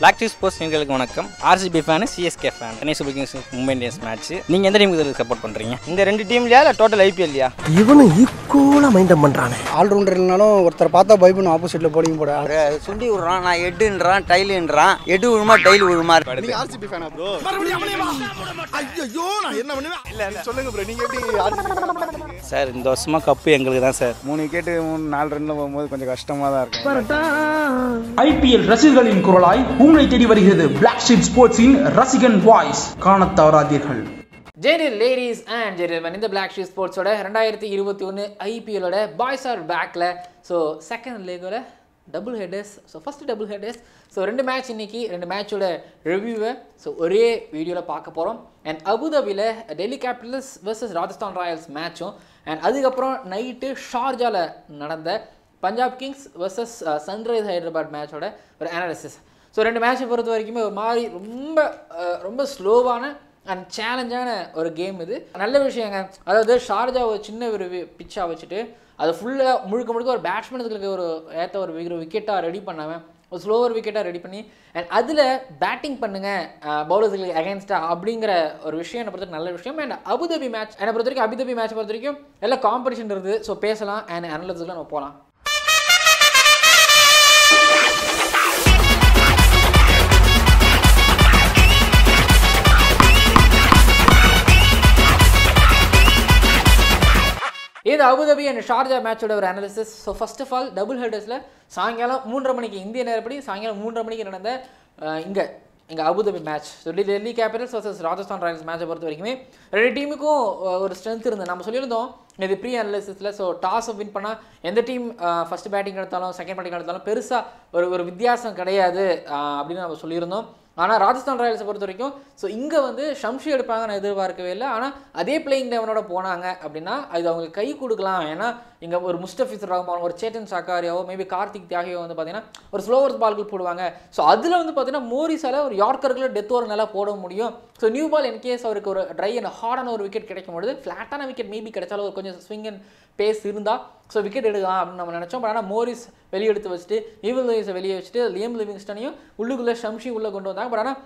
Blacksheep Sports நீங்களுக்கு வணக்கம். RCB fan, CSK fan, Chennai Super Kings Mumbai Indians match. நீங்க எந்த டீமுக்கு சப்போர்ட் பண்றீங்க? இந்த ரெண்டு டீம்லயா இல்ல டோட்டல் IPLலயா? இவனும் ஈக்குவலா மைண்டம் பண்றானே. ஆல் ரவுண்டர்னாலும் ஒருத்தர் பார்த்தா பைபுன ஆப்போசிட்ல போடிங்க போடா. சுண்டி உறான், நான் ஹெட்ன்றான், டைல்ன்றான். Head உருமா tail உருமா. நீ RCB fan-ஆ bro? மறுபடியும் அவளையேவா? ஐயோ நான் என்ன பண்ணுவேன்? இல்ல சொல்லுங்க bro, நீங்க எப்படி RCB சார் இந்த வருஷமா கப் எங்களுக்கு தான் சார். 3 விக்கெட் 4 ரன்ல போகும்போது கொஞ்சம் கஷ்டமா தான் இருக்கு. IPL ரசிகர்களின் குரலாய் உங்களை தேடி வருகிறது Blacksheep Sports-இன் ரசிகன் வாய்ஸ். காணத் தவறாதீர்கள். Dear ladies and gentlemen, இந்த Blacksheep Sports-ஓட 2021 IPL-ஓட boys are back-ல so second leg-ஓட double headers, so first double headers, so ரெண்டு மேட்ச் இன்னைக்கு ரெண்டு மேட்சோட ரிவ்யூவை so ஒரே வீடியோல பார்க்க போறோம். And அபுதாபில Delhi Capitals vs Rajasthan Royals மேட்சும் and அதுக்கு அப்புறம் நைட் ஷார்ஜால நடந்த Punjab Kings vs Sunrise Hyderabad மேட்சோட ஒரு அனாலிசிஸ். ஸோ ரெண்டு மேட்சை பொறுத்த வரைக்குமே ஒரு மாதிரி ரொம்ப ரொம்ப ஸ்லோவான அண்ட் சேலஞ்சான ஒரு கேம் இது. நல்ல விஷயங்க, அதாவது ஷார்ஜாவை சின்ன ஒரு பிச்சாக வச்சுட்டு அதை ஃபுல்லாக முழுக்க முழுக்க ஒரு பேட்ஸ்மேனுக்கு ஒரு ஏற்ற ஒரு விக்கெட்டாக ரெடி பண்ணாமல் ஒரு ஸ்லோவர் விக்கெட்டாக ரெடி பண்ணி அண்ட் அதில் பேட்டிங் பண்ணுங்கள் பவுலர்ஸுக்கு அகேன்ஸ்டாக அப்படிங்கிற ஒரு விஷயம் என்னை பொறுத்த நல்ல விஷயம். அண்ட் அபுதாபி மேட்ச் என்னை பொறுத்த வரைக்கும், அபுதாபி மேட்ச் பொறுத்த வரைக்கும் எல்லாம் காம்படிஷன் இருக்குது. ஸோ பேசலாம் அண்ட் அனலிஸ்லாம் நம்ம போகலாம். இது அபுதாபி அண்ட் ஷார்ஜா மேட்சோட ஒரு analysis. So first of all double ஹெடர்ஸில் சாயங்காலம் 3:30 மணிக்கு இந்திய நேரப்படி சாயங்காலம் 3:30 மணிக்கு நடந்த இங்கே Abu Dhabi match. So Delhi Capitals versus Rajasthan Royals மேட்சை பொறுத்த வரைக்குமே ரெண்டு டீமுக்கும் ஒரு ஸ்ட்ரென்த் இருந்தது. நம்ம சொல்லியிருந்தோம் இது ப்ரீ அனாலிசிஸில். ஸோ டாஸை வின் பண்ணால் எந்த டீம் ஃபஸ்ட் பேட்டிங் எடுத்தாலும் செகண்ட் பேட்டிங் எடுத்தாலும் பெருசாக ஒரு வித்தியாசம் கிடையாது அப்படின்னு நம்ம சொல்லியிருந்தோம். ஆனால் ராஜஸ்தான் ராயல்ஸை பொறுத்த வரைக்கும் ஸோ இங்கே வந்து ஷம்ஷி எடுப்பாங்க நான் எதிர்பார்க்கவே இல்லை. ஆனால் அதே பிளேயிங் லெவனோட போனாங்க அப்படின்னா அது அவங்களுக்கு கை கொடுக்கலாம். ஏன்னா இங்கே ஒரு முஸ்தபிசுர் ரஹ்மான், ஒரு சேத்தன் சாக்காரியாவோ, மேபி கார்த்திக் தியாகியோ வந்து பார்த்தீங்கன்னா ஒரு ஸ்லோவர் பால்கள் போடுவாங்க. ஸோ அதில் வந்து பார்த்தீங்கன்னா மோரிஸால் ஒரு யார்க்கர்களை டெத் ஓவர் நல்லா போட முடியும். ஸோ நியூ பால் இன்கேஸ் அவருக்கு ஒரு ட்ரை அண்ட் ஹார்டான ஒரு விக்கெட் கிடைக்கும்பொழுது ஃப்ளாட்டான விக்கெட் மேபி கிடைச்சாலும் ஒரு கொஞ்சம் ஸ்விங் அண்ட் பேஸ் இருந்தால் ஸோ விக்கெட் எடுக்கலாம் அப்படின்னு நம்ம நினச்சோம். பட் ஆனால் மோரிஸ் வெளியே எடுத்து வச்சுட்டு ஈவல் லூயிஸை வெளியே வச்சுட்டு லியம் லிவிங்ஸ்டனையும் உள்ளுக்குள்ளே ஷம்ஷி உள்ளே கொண்டு வந்தாங்க. பட் ஆனால்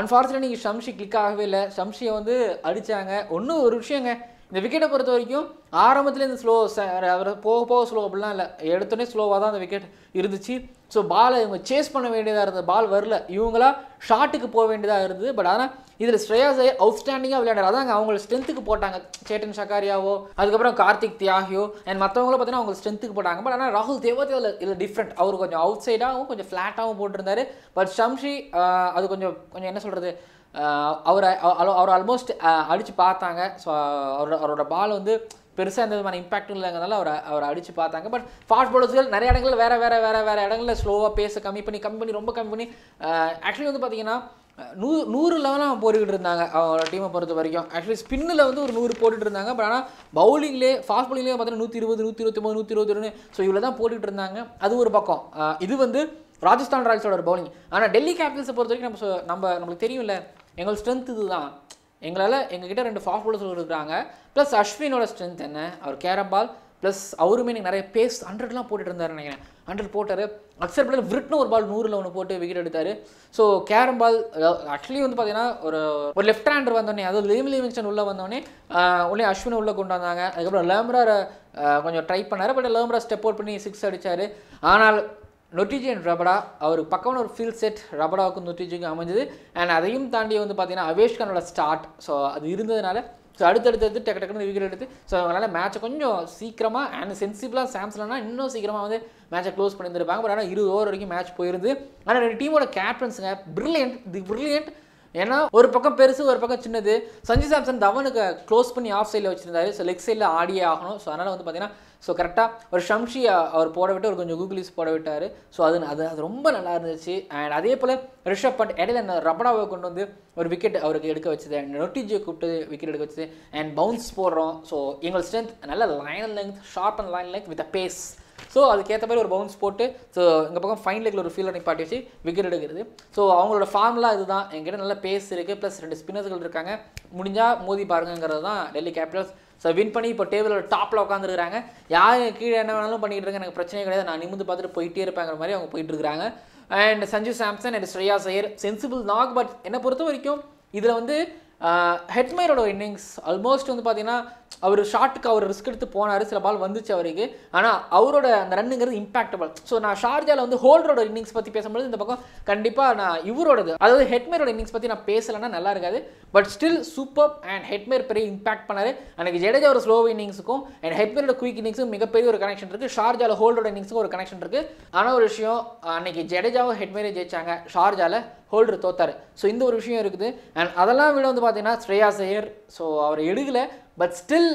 அன்ஃபார்ச்சுனேட்லி இங்கே ஷம்ஷி கிளிக் ஆகவே இல்லை. ஷம்ஷியை வந்து அடித்தாங்க. ஒன்றும் ஒரு விஷயங்க, இந்த விக்கெட்டை பொறுத்த வரைக்கும் ஆரம்பத்தில் இந்த ஸ்லோ போக போக ஸ்லோ அப்படிலாம் இல்லை, எடுத்தோடனே ஸ்லோவாக தான் அந்த விக்கெட் இருந்துச்சு. ஸோ பாலை இவங்க சேஸ் பண்ண வேண்டியதாக இருந்தது, பால் வரல, இவங்களா ஷார்ட்டுக்கு போக வேண்டியதாக இருந்தது. பட் ஆனால் இதில் ஸ்ரேயாஸ் ஐயர் அவுட்ஸ்டாண்டிங்காக விளையாடுறாரு. அதாங்க அவங்கள ஸ்ட்ரென்த்துக்கு போட்டாங்க, சேட்டன் சக்காரியாவோ அதுக்கப்புறம் கார்த்திக் தியாகியோ அண்ட் மற்றவங்களும் பார்த்தீங்கன்னா அவங்க ஸ்ட்ரென்த்துக்கு போட்டாங்க. பட் ஆனால் ராகுல் தேவத்தை இதில் டிஃப்ரெண்ட், அவர் கொஞ்சம் அவுட் சைடாகவும் கொஞ்சம் ஃப்ளாட்டாகவும் போட்டிருந்தாரு. பட் ஷம்ஷி அது கொஞ்சம் என்ன சொல்கிறது, அவர் ஆல்மோஸ்ட் அடித்து பார்த்தாங்க. ஸோ அவரோட பால் வந்து பெருசாக எந்த விதமான இம்பாக்டும் இல்லைங்கிறதுனால அவர் அடித்து பார்த்தாங்க. பட் ஃபாஸ்ட் பவுலர்ஸ்கள் நிறைய இடங்களில் வேறு இடங்களில் ஸ்லோவாக பேச கம்மி பண்ணி ரொம்ப கம்மி பண்ணி ஆக்சுவலி வந்து பார்த்தீங்கன்னா 100 லெவலாக போட்டுக்கிட்டு இருந்தாங்க அவங்களோட டீமை பொறுத்த வரைக்கும். ஆக்சுவலி ஸ்பின்னில் வந்து ஒரு 100 போட்டுட்டு இருந்தாங்க. பட் ஆனால் பவுலிங்லேயே ஃபாஸ்ட் பவுலிங்லேயே பார்த்தீங்கன்னா 120, 129, 122 ஸோ இவ்வளோ தான் போட்டுக்கிட்டு இருந்தாங்க. அது ஒரு பக்கம். இது வந்து ராஜஸ்தான் ராயல்ஸோட ஒரு பவுலிங். ஆனால் டெல்லி கேபிட்டல்ஸை பொறுத்த வரைக்கும் நம்மளுக்கு தெரியும்ல, எங்களோட ஸ்ட்ரென்த் இது தான். எங்ககிட்ட ரெண்டு ஃபாஸ்ட் பவுலர்ஸ் இருக்கிறாங்க, ப்ளஸ் அஸ்வினோட ஸ்ட்ரென்த் என்ன, அவர் கேரம்பால் ப்ளஸ் அவருமே எனக்கு நிறைய பேஸ் 100லாம் போட்டுட்டு இருந்தார் நினைக்கிறேன். 100 போட்டார். அக்சர் பிள்ளையில் விருட்னு ஒரு பால் 100ல் 1 போட்டு விக்கெட் எடுத்தார். ஸோ கேரம்பால் ஆக்சுவலி வந்து பார்த்தீங்கன்னா ஒரு லெஃப்ட் ஹேண்டர் வந்தோடனே, அதாவது லியம் லிவிங்ஸ்டன் உள்ளே வந்தோடனே உள்ளே அஸ்வினை உள்ளே கொண்டு வந்தாங்க. அதுக்கப்புறம் லேம்ராரை கொஞ்சம் ட்ரை பண்ணார். பட் லேம்ரா ஸ்டெப் அவுட் பண்ணி 6 அடித்தார். ஆனால் நொட்டிஜியன் ரபடா அவருக்கு பக்கமான ஒரு ஃபீல்ட் செட் ரபடாவுக்கும் நொட்டிஜிக்கும் அமைஞ்சது. அண்ட் அதையும் தாண்டி வந்து பார்த்தீங்கன்னா அவேஷ்கானோட ஸ்டார்ட், ஸோ அது இருந்ததுனால ஸோ அடுத்தடுத்து டக்குனு விக்கெட் எடுத்து ஸோ அதனால் மேட்சை கொஞ்சம் சீக்கிரமாக அண்ட் சென்சிபிளாக சாம்சனா இன்னும் சீக்கிரமாக வந்து மேட்சை க்ளோஸ் பண்ணியிருந்துருப்பாங்க. பட் ஆனால் 20 ஓவர் வரைக்கும் மேட்ச் போயிருந்து. ஆனால் ரெண்டு டீமோட கேப்டன்ஸுங்க தி பிரில்லியன்ட். ஏன்னா ஒரு பக்கம் பெருசு, ஒரு பக்கம் சின்னது. சஞ்சு சாம்சன் தவனுக்கு க்ளோஸ் பண்ணி ஆஃப் சைடில் வச்சுருந்தாரு. ஸோ லெக் சைடில் ஆடியே ஆகணும். ஸோ அதனால் வந்து பார்த்தீங்கன்னா ஸோ கரெக்டாக ஒரு ஷம்ஷி அவர் போட விட்டு ஒரு கொஞ்சம் கூகுளிஸ் போட விட்டார். ஸோ அது ரொம்ப நல்லா இருந்துச்சு. அண்ட் அதே போல் ரிஷப் பண்ட் இடையில ரபடாவை கொண்டு வந்து ஒரு விக்கெட் அவருக்கு எடுக்க வச்சது. அண்ட் நொட்டிஜியை கூப்பிட்டு விக்கெட் எடுக்க வச்சது. அண்ட் பவுன்ஸ் போடுறோம். ஸோ எங்களோட ஸ்ட்ரென்த் நல்ல line length, short and line length with a pace. So அதுக்கேற்ற மாதிரி ஒரு பவுன்ஸ் போட்டு ஸோ எங்கள் பக்கம் ஃபைன் லெக்கில் ஒரு ஃபீல்டர் நிப்பாட்டி வச்சு விக்கெட் எடுக்கிறது. ஸோ அவங்களோட ஃபார்ம்லாம் இதுதான். எங்கிட்ட நல்ல பேஸ் இருக்குது, ப்ளஸ் ரெண்டு ஸ்பின்னர்கள் இருக்காங்க, முடிஞ்சால் மோதி பாருங்கிறது தான் டெல்லி கேபிட்டல்ஸ். ஸோ வின் பண்ணி இப்போ டேபிளோட டாப்பில் உட்காந்துருக்காங்க. யார் கீழே என்ன வேணாலும் பண்ணிகிட்டு இருக்காங்க, எனக்கு பிரச்சனையே கிடையாது, நான் நிமிந்து பார்த்துட்டு போயிட்டே இருப்பேங்கிற மாதிரி அவங்க போயிட்டுருக்காங்க. and Sanju Samson and Shreyas Iyer sensible knock but enna porutha varaikum idla vande ஹெட்மேரோட இன்னிங்ஸ் ஆல்மோஸ்ட் வந்து பார்த்தீங்கன்னா அவர் ஷார்ட்டுக்கு அவர் ரிஸ்க் எடுத்து போனார், சில பால் வந்துச்சு அவருக்கு, ஆனால் அவரோட அந்த ரன்னுங்கிறது இம்பாக்டபிள். ஸோ நான் ஷார்ஜாவில் வந்து ஹோல்டரோட இன்னிங்ஸ் பற்றி பேசும்போது இந்த பக்கம் கண்டிப்பாக நான் இவரோடது அதாவது ஹெட்மேரோட இன்னிங்ஸ் பற்றி நான் பேசலைன்னா நல்லா இருக்காது. But still super and Hetmyer பெரிய இம்பாக்ட் பண்ணார். எனக்கு ஜடேஜா ஒரு ஸ்லோ இன்னிங்ஸுக்கும் அண்ட் ஹெட்மேரோட குயிக் இன்னிங்ஸுக்கும் மிகப்பெரிய ஒரு கனெக்ஷன் இருக்குது, ஷார்ஜாவில் ஹோல்டரோட இன்னிங்ஸுக்கும் ஒரு கனெக்ஷன் இருக்குது. ஆனால் ஒரு விஷயம், அன்றைக்கி ஜடேஜாவும் ஹெட்மேரே ஜெயிச்சாங்க, ஷார்ஜாவில் ஹோல்டர் தோத்தார். ஸோ இந்த ஒரு விஷயம் இருக்குது. அண்ட் அதெல்லாம் விட வந்து பார்த்தீங்கன்னா ஸ்ரேயாஸ் ஐயர், ஸோ அவர் எடுக்கலை, பட் ஸ்டில்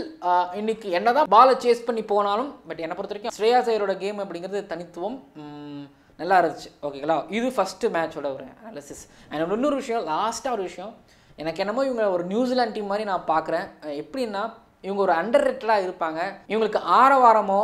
இன்னைக்கு என்ன தான் பாலை சேஸ் பண்ணி போனாலும் பட் என்னை பொறுத்த வரைக்கும் ஸ்ரேயாஸ் ஐயரோட கேம் அப்படிங்கிறது தனித்துவம் நல்லா இருந்துச்சு. ஓகேங்களா, இது ஃபஸ்ட்டு மேட்சோட ஒரு அனாலிசிஸ். அண்ட் இன்னொரு விஷயம், லாஸ்ட்டாக ஒரு விஷயம், எனக்கு என்னமோ இவங்க ஒரு நியூசிலாந்து டீம் மாதிரி நான் பார்க்குறேன். எப்படின்னா இவங்க ஒரு அண்டர் ரேட்டடாக இருப்பாங்க, இவங்களுக்கு ஆரவாரமோ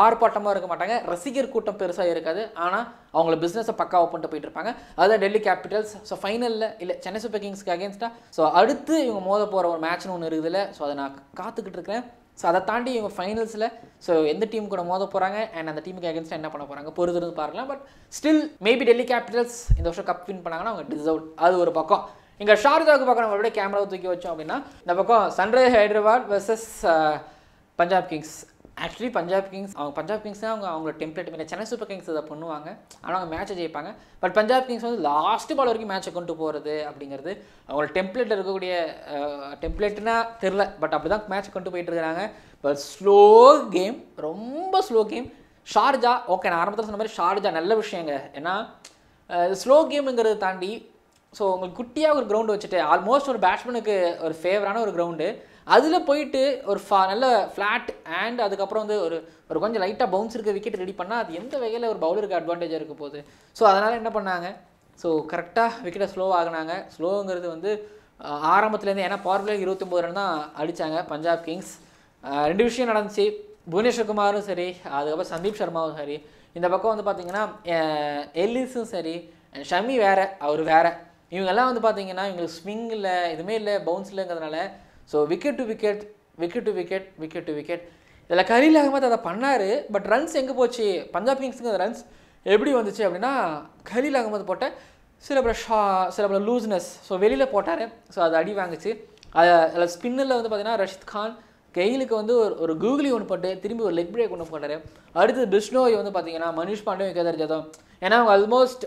ஆர்ப்பாட்டமோ இருக்க மாட்டாங்க, ரசிகர் கூட்டம் பெருசாக இருக்காது, ஆனால் அவங்கள பிஸ்னஸை பக்காவாக பண்ணிட்டு போயிட்டு இருப்பாங்க. அதுதான் டெல்லி கேபிட்டல்ஸ். ஸோ ஃபைனலில் இல்லை சென்னை சூப்பர் கிங்ஸ்க்கு அகேன்ஸ்டாக ஸோ அடுத்து இவங்க மோத போகிற ஒரு மேட்ச்னு ஒன்று இருக்குதுல்ல, ஸோ அதை நான் காத்துக்கிட்டு இருக்கிறேன். ஸோ அதை தாண்டி இவங்க ஃபைனல்ஸில் ஸோ எந்த டீம் கூட மோத போகிறாங்க அண்ட் அந்த டீமுக்கு அகேன்ஸ்டாக என்ன பண்ண போகிறாங்க பொறுத்திருந்து பார்க்கலாம். But still maybe Delhi Capitals இந்த வருஷம் கப் வின் பண்ணாங்கன்னா அவங்க டிசர்வ். அது ஒரு பக்கம். இங்கே ஷார்ஜாவுக்கு பக்கம் நம்ம அப்படியே கேமராவை தூக்கி வச்சோம் அப்படின்னா இந்த பக்கம் sunrise Hyderabad versus Punjab Kings. Actually Punjab Kings அவங்க பஞ்சாப் கிங்ஸ் தான் அவங்க அவங்களோட டெம்ப்ளேட் பண்ணி சென்னை சூப்பர் கிங்ஸ் இதை பண்ணுவாங்க, ஆனால் அவங்க மேட்சை ஜெயிப்பாங்க. பட் பஞ்சாப் கிங்ஸ் வந்து லாஸ்ட்டு பால் வரைக்கும் மேட்சை கொண்டு போகிறது அப்படிங்கிறது அவங்களோட டெம்ப்ளேட்டில் இருக்கக்கூடிய டெம்ப்ளேட்னா தெரில, பட் அப்படி தான் மேட்சை கொண்டு போயிட்டு இருக்கிறாங்க. பட் ஸ்லோ கேம், ரொம்ப ஸ்லோ கேம். ஷார்ஜா ஓகே, நான் ஆரம்பத்தில் சொன்ன மாதிரி ஷார்ஜா நல்ல விஷயங்க, ஏன்னா ஸ்லோ கேமுங்கிறத தாண்டி ஸோ உங்களுக்கு குட்டியாக ஒரு கிரவுண்டு வச்சுட்டு ஆல்மோஸ்ட் ஒரு பேட்ஸ்மேனுக்கு ஒரு ஃபேவரான ஒரு கிரவுண்டு, அதில் போயிட்டு ஒரு நல்ல ஃப்ளாட் அண்ட் அதுக்கப்புறம் வந்து ஒரு கொஞ்சம் லைட்டாக பவுன்ஸ் இருக்க விக்கெட் ரெடி பண்ணால் அது எந்த வகையில் ஒரு பவுலருக்கு அட்வான்டேஜாக இருக்க போகுது. ஸோ அதனால் என்ன பண்ணாங்க, ஸோ கரெக்டாக விக்கெட்டை ஸ்லோ ஆகினாங்க. ஸ்லோங்கிறது வந்து ஆரம்பத்துலேருந்து, ஏன்னா பவர் பிளேக்கு 29 ரன் தான் அடித்தாங்க பஞ்சாப் கிங்ஸ். ரெண்டு விஷயம் நடந்துச்சு, புவனேஸ்வர் குமாரும் சரி, அதுக்கப்புறம் சந்தீப் சர்மாவும் சரி, இந்த பக்கம் வந்து பார்த்திங்கன்னா எல்லிஸும் சரி, ஷமி வேறு அவர் வேறு, இவங்கெல்லாம் வந்து பார்த்திங்கன்னா இவங்களுக்கு ஸ்விங் இல்லை, எதுவுமே இல்லை, பவுன்ஸ் இல்லைங்கிறதுனால ஸோ விக்கெட் டு விக்கெட் இதில் கரீல் அகமத் அதை பண்ணார். பட் ரன்ஸ் எங்கே போச்சு பஞ்சாப் கிங்ஸுக்கு? அந்த ரன்ஸ் எப்படி வந்துச்சு அப்படின்னா கரீல் அகமத் போட்ட சில பல லூஸ்னஸ் ஸோ வெளியில் போட்டார், ஸோ அது அடி வாங்குச்சு. அதில் ஸ்பின்னில் வந்து பார்த்திங்கன்னா ரஷித் கான் கெயிலுக்கு வந்து ஒரு கூகுளி ஒன்று போட்டு திரும்பி ஒரு லெக் பிரேக் ஒன்று போட்டார். அடுத்து பிஷ்ணோய் வந்து பார்த்திங்கன்னா மனுஷ் பாண்டே கேதார் ஜதம், ஏன்னா அவங்க ஆல்மோஸ்ட்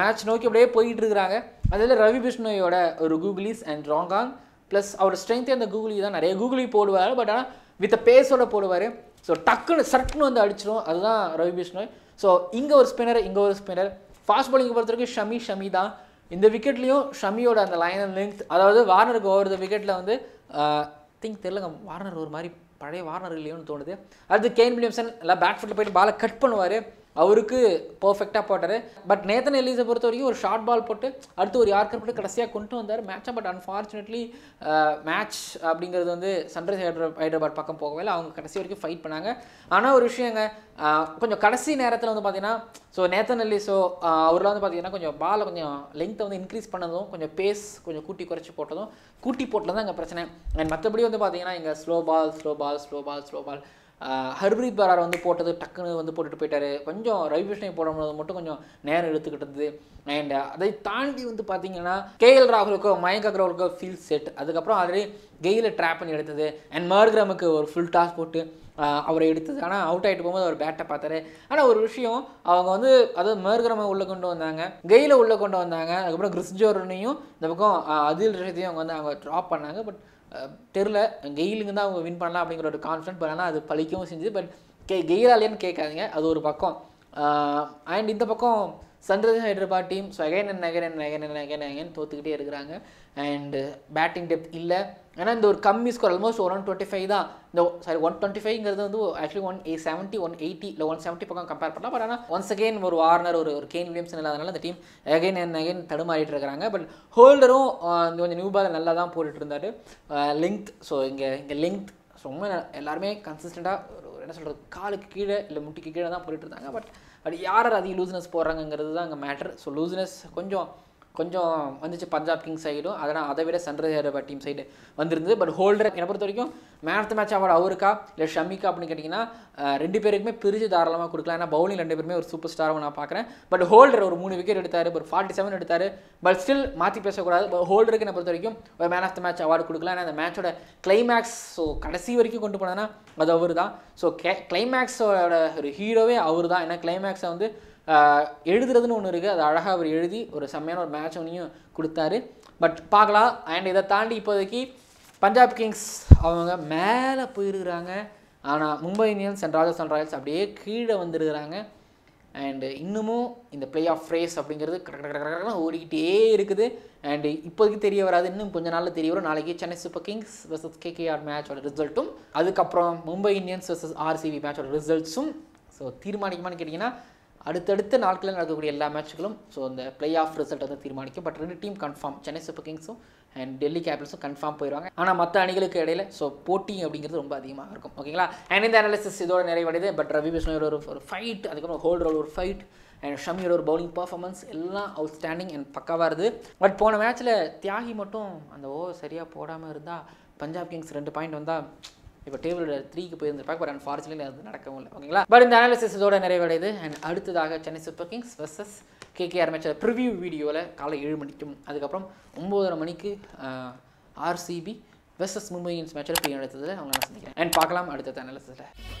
மேட்ச் நோக்கி அப்படியே போயிட்டு இருக்கிறாங்க. அதில் ரவி பிஷ்ணோயோட ஒரு கூகுளிஸ் அண்ட் ராங்காங் ப்ளஸ் அவர் ஸ்ட்ரென்த்தே அந்த கூகுளி தான், நிறைய கூகுளி போடுவார் பட் ஆனால் வித் பேஸோட போடுவார். ஸோ டக்குன்னு சர்க்குன்னு வந்து அடிச்சிடும், அதுதான் ரவி பிஷ்ணோய். ஸோ இங்கே ஒரு ஸ்பின்னர் ஃபாஸ்ட் பாலிங்கை பொறுத்த வரைக்கும் ஷமி தான். இந்த விக்கெட்லேயும் ஷமியோட அந்த லைன் லென்த், அதாவது வார்னருக்கு ஓவர் த விக்கெட்டில் வந்து திங்க் தெரியலங்க, வார்னர் ஒரு மாதிரி பழைய வார்னர் இல்லையோன்னு தோணுது. அடுத்து கேன் வில்லியம்சன் எல்லாம் பேக் ஃபுட்டில் போய்ட்டு பாலை கட் பண்ணுவார், அவருக்கு பர்ஃபெக்டாக போட்டார். பட் நேத்தன் எலிஸை பொறுத்த வரைக்கும் ஒரு ஷார்ட் பால் போட்டு அடுத்து ஒரு யார்க்கர் போட்டு கடைசியாக கொண்டு வந்தார் மேட்சை. பட் அன்ஃபார்ச்சுனேட்லி மேட்ச் அப்படிங்கிறது வந்து சன்ரைஸ் ஹைதராபாத் பக்கம் போகவே இல்லை, அவங்க கடைசி வரைக்கும் ஃபைட் பண்ணாங்க. ஆனால் ஒரு விஷயங்க, கொஞ்சம் கடைசி நேரத்தில் வந்து பார்த்திங்கன்னா ஸோ நேத்தன் எலிஸோ அவரெலாம் வந்து பார்த்திங்கன்னா கொஞ்சம் பாலை கொஞ்சம் லெங்க்த்தை வந்து இன்க்ரீஸ் பண்ணதும் கொஞ்சம் பேஸ் கொஞ்சம் கூட்டி போட்டதும் தான் இங்கே பிரச்சனை. அண்ட் மற்றபடி வந்து பார்த்திங்கன்னா இங்கே ஸ்லோ பால் ஹர்ப்ரீத் பரார் வந்து போட்டது டக்குன்னு வந்து போட்டுட்டு போயிட்டார், கொஞ்சம் ரவி பிஷ்ணை போடும்போது மட்டும் கொஞ்சம் நேரம் எடுத்துக்கிட்டு இருந்தது. அண்ட் அதை தாண்டி வந்து பார்த்திங்கன்னா கேஎல் ராகுலுக்கோ மயங்க் அகர்வாலுக்கோ ஃபீல்ட் செட், அதுக்கப்புறம் அதிலே கெயிலை ட்ராப் பண்ணி எடுத்தது அண்ட் மார்கிராமுக்கு ஒரு ஃபுல் டாஸ் போட்டு அவரை எடுத்தது. ஆனால் அவுட் ஆகிட்டு போகும்போது அவர் பேட்டை பார்த்தாரு. ஆனால் ஒரு விஷயம், அவங்க வந்து அதாவது மார்கிராமை உள்ளே கொண்டு வந்தாங்க, கெயிலை உள்ளே கொண்டு வந்தாங்க, அதுக்கப்புறம் கிறிஸ்ஜோரனையும் இந்த பக்கம் அதில் ரஷிதையும் அவங்க ட்ராப் பண்ணாங்க. பட் தெரில, கெயிலுங்க தான் அவங்க வின் பண்ணலாம் அப்படிங்கிற ஒரு கான்ஃபிடென்ட், பட் ஆனால் அது பழிக்கவும் செஞ்சு. பட் கெயிலாலேன்னு கேட்காதீங்க, அது ஒரு பக்கம். அண்ட் இந்த பக்கம் sunrise Hyderabad team so again தோத்துக்கிட்டே இருக்கிறாங்க. அண்டு பேட்டிங் டெப்த் இல்லை, ஏன்னா இந்த ஒரு கம்மி ஸ்கோர் ஆல்மோஸ்ட் 125 தான், இந்த சாரி 125ங்கிறது வந்து ஆக்சுவலி 170 இல்லை 170 பக்கம் கம்பேர் பண்ணலாம். பட் ஆனால் ஒன்ஸ் அகெயின் ஒரு வார்னர் ஒரு கேன் வில்லியம்சன் இல்லாதனால அந்த டீம் அகைன் தடுமாறிட்டு இருக்கிறாங்க. பட் ஹோல்டரும் கொஞ்சம் நியூ பால் நல்லா தான் போட்டுட்டு இருந்தார், லெங்க்த் ஸோ இங்கே லெங்க்த் ரொம்ப எல்லாருமே கன்சிஸ்டண்ட்டாக ஒரு என்ன சொல்கிறது காலுக்கு கீழே இல்லை முட்டிக்கு கீழே தான் போட்டுட்டு இருந்தாங்க. பட் யார் அதிக லூஸ்னஸ் போடுறாங்கங்கிறது தான் அங்கே மேட்டர். ஸோ லூஸ்னஸ் கொஞ்சம் கொஞ்சம் வந்துச்சு பஞ்சாப் கிங்ஸ் சைடு. அதனால் அதை விட சன்ரைசர் டீம் சைடு வந்திருந்தது. பட் ஹோல்டர் என்னை பொறுத்த வரைக்கும் man of the match award அவருக்கா இல்லை ஷமிக்கா அப்படின்னு கேட்டிங்கன்னா ரெண்டு பேருக்குமே பிரித்து தாராளமாக கொடுக்கலாம். ஏன்னா பவுலிங் ரெண்டு பேருமே ஒரு சூப்பர் ஸ்டாராக நான் பார்க்குறேன். பட் ஹோல்டர் ஒரு 3 விக்கெட் எடுத்தார், ஒரு 47 எடுத்தார். பட் ஸ்டில் மாற்றி பேசக்கூடாது. ஹோல்டருக்கு என்னை பொறுத்த வரைக்கும் ஒரு man of the match award கொடுக்கலாம். ஏன்னா அந்த மேட்சோட கிளைமேக்ஸ் ஸோ கடைசி வரைக்கும் கொண்டு போனதுன்னா அது அவர் தான். ஸோ கிளைமேக்ஸோட ஒரு ஹீரோவே அவர் தான். ஏன்னா கிளைமேக்ஸை வந்து எழுதுறதுன்னு ஒன்று இருக்குது, அது அழகாக அவர் எழுதி ஒரு செம்மையான ஒரு மேட்ச் ஒன்றையும் கொடுத்தாரு. பட் பார்க்கலாம். அண்ட் இதை தாண்டி இப்போதைக்கு பஞ்சாப் கிங்ஸ் அவங்க மேலே போயிருக்கிறாங்க, ஆனால் Mumbai Indians and Rajasthan Royals அப்படியே கீழே வந்துருக்கிறாங்க. அண்டு இன்னமும் இந்த பிளே ஆஃப் ரேஸ் அப்படிங்கிறது கரெக்டாக ஓடிக்கிட்டே இருக்குது. அண்டு இப்போதைக்கு தெரிய வராது, இன்னும் கொஞ்ச நாளில் தெரிய வரும். நாளைக்கு Chennai super Kings versus KKR மேட்சோட ரிசல்ட்டும், அதுக்கப்புறம் மும்பை இந்தியன்ஸ் வெர்சஸ் ஆர்சிபி மேட்சோட ரிசல்ட்ஸும் ஸோ தீர்மானிக்குமான்னு கேட்டிங்கன்னா அடுத்தடுத்த நாட்களில் நடக்கக்கூடிய எல்லா மேட்சுகளும் ஸோ இந்த பிளே ஆஃப் ரிசல்ட் வந்து தீர்மானிக்கும். But 2 team confirm, Chennai super கிங்ஸும் அண்ட் டெல்லி கேபிட்டல்ஸும் கன்ஃபார்ம் போயிடுவாங்க. ஆனால் மற்ற அணிகளுக்கு இடையில ஸோ போட்டி அப்படிங்கிறது ரொம்ப அதிகமாக இருக்கும். ஓகேங்களா. அண்ட் இந்த அனாலிசிஸ் இதோட நிறைவடையுது. பட் ரவி பிஷ்ணோயோட ஒரு ஃபைட், அதுக்கப்புறம் ஹோல்டரோட ஒரு ஃபைட் அண்ட் ஷமியோட ஒரு பவுலிங் பர்ஃபார்மன்ஸ் எல்லாம் அவுட் ஸ்டாண்டிங் அண்ட் பக்காவாக இருக்குது. பட் போன மேட்ச்சில் தியாகி மட்டும் அந்த ஓவர் சரியாக போடாமல் இருந்தால் பஞ்சாப் கிங்ஸ் 2 பாயிண்ட் வந்தால் இப்போ டேபிளோட 3க்கு போயிருந்திருப்பாங்க. பட் அன்ஃபார்ச்சுனேட்லி அது நடக்கவும் இல்லை. ஓகேங்களா. பட் இந்த அனாலிசிஸ் இதோட நிறைவடையுது. அண்ட் அடுத்ததாக Chennai super Kings versus KKR மேட்சோட ப்ரிவியூ வீடியோவில் காலை 7 மணிக்கும், அதுக்கப்புறம் 9:30 மணிக்கு ஆர்சிபி வெர்சஸ் மும்பை இந்தியன்ஸ் மேட்சோட ப்ரிவியூ நடத்துறதுல அவங்க நான் சந்திக்கிறேன். அண்ட் பார்க்கலாம் அடுத்த அனாலிசிஸில்.